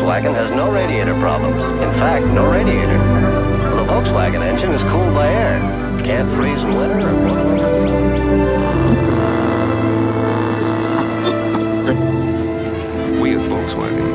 Volkswagen has no radiator problems. In fact, no radiator. The Volkswagen engine is cooled by air. Can't freeze in winter or blow. We at Volkswagen